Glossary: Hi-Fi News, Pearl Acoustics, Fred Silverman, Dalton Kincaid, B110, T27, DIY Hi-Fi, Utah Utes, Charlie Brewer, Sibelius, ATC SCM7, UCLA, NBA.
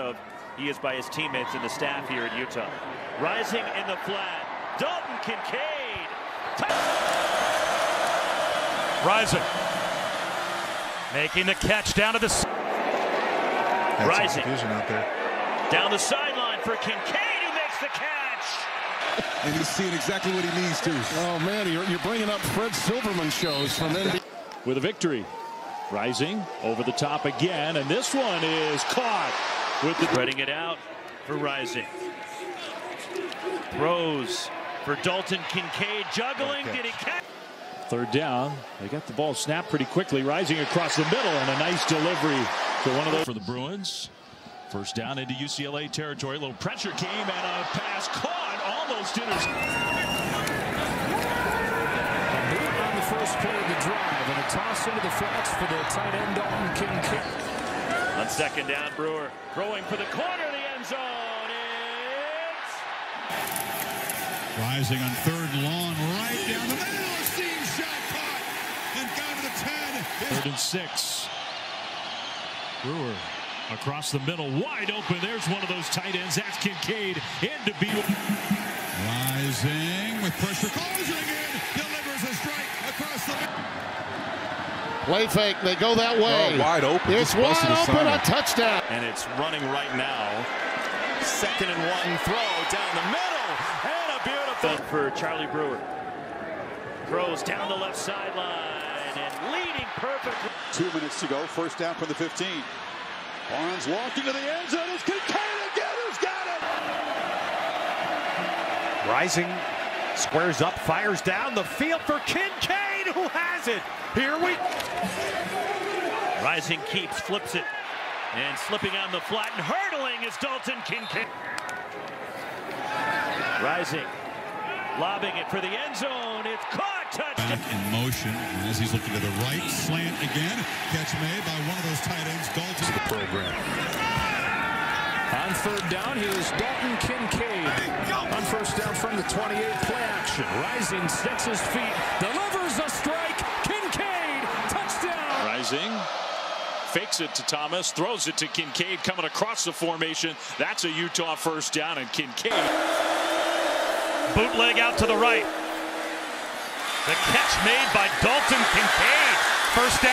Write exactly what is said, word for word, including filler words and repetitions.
of he is by his teammates and the staff here at Utah. Rising in the flat, Dalton Kincaid. Touchdown! Rising. Making the catch down to the side. Rising. Confusion out there. Down the sideline for Kincaid, who makes the catch. And he's seeing exactly what he needs to. Oh, man, you're, you're bringing up Fred Silverman shows from N B A. With a victory. Rising over the top again, and this one is caught with the spreading it out for Rising. Throws for Dalton Kincaid, juggling. Okay. Did he catch? Third down. They got the ball snapped pretty quickly. Rising across the middle, and a nice delivery to one of those for the Bruins. First down into U C L A territory. A little pressure came, and a pass caught, almost intercepted. First play of the drive, and a toss into the flats for the tight end, Dalton Kincaid. On second down, Brewer throwing for the corner of the end zone. It's... Rising on third and long, right down the middle. A seam shot caught, and down to the ten. Third and six. Brewer across the middle, wide open. There's one of those tight ends. That's Kincaid in to be. Rising with pressure, closing in. Play fake, they go that way. Oh, wide open. It's wide open, a touchdown. And it's running right now. Second and one, throw down the middle. And a beautiful for Charlie Brewer. Throws down the left sideline and leading perfectly. Two minutes to go, first down from the fifteen. Barnes walked into the end zone. It's Kincaid again who's got it. Rising, squares up, fires down the field for Kincaid, who has it. Here we go. Rising keeps, flips it, and slipping on the flat and hurdling is Dalton Kincaid. Rising, lobbing it for the end zone. It's caught, touchdown. In motion, and as he's looking to the right, slant again. Catch made by one of those tight ends. Dalton's the program. On third down, here's Dalton Kincaid. On first down from the twenty-eight, play action. Rising sets his feet, delivers a strike. Fakes it to Thomas, throws it to Kincaid, coming across the formation. That's a Utah first down, and Kincaid. Bootleg out to the right. The catch made by Dalton Kincaid. First down.